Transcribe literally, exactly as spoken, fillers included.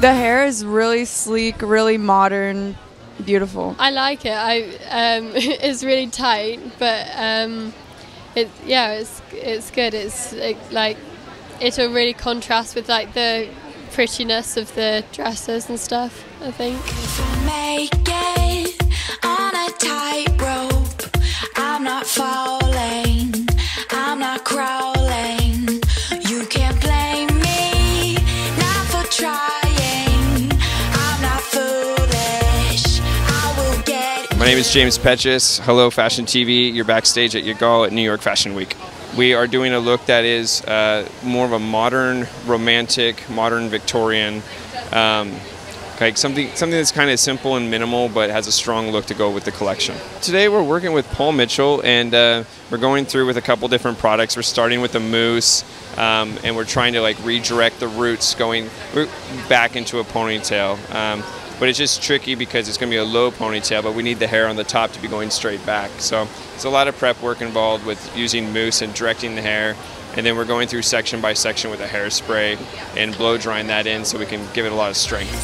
The hair is really sleek, really modern, beautiful. I like it. I um, it's really tight, but um, it yeah, it's it's good. It's it, like it'll really contrast with like the prettiness of the dresses and stuff, I think. Make it on a tightrope. I'm not falling. I'm not crawling. You can't blame me not for trying. I'm not foolish. I will get you. My name is James Pecis. Hello, Fashion T V. You're backstage at Yigal at New York Fashion Week. We are doing a look that is uh, more of a modern, romantic, modern Victorian, um, like something something that's kind of simple and minimal, but has a strong look to go with the collection. Today we're working with Paul Mitchell, and uh, we're going through with a couple different products. We're starting with the mousse, um, and we're trying to like redirect the roots going back into a ponytail. Um, But it's just tricky because it's going to be a low ponytail, but we need the hair on the top to be going straight back. So it's a lot of prep work involved with using mousse and directing the hair. And then we're going through section by section with a hairspray and blow drying that in so we can give it a lot of strength.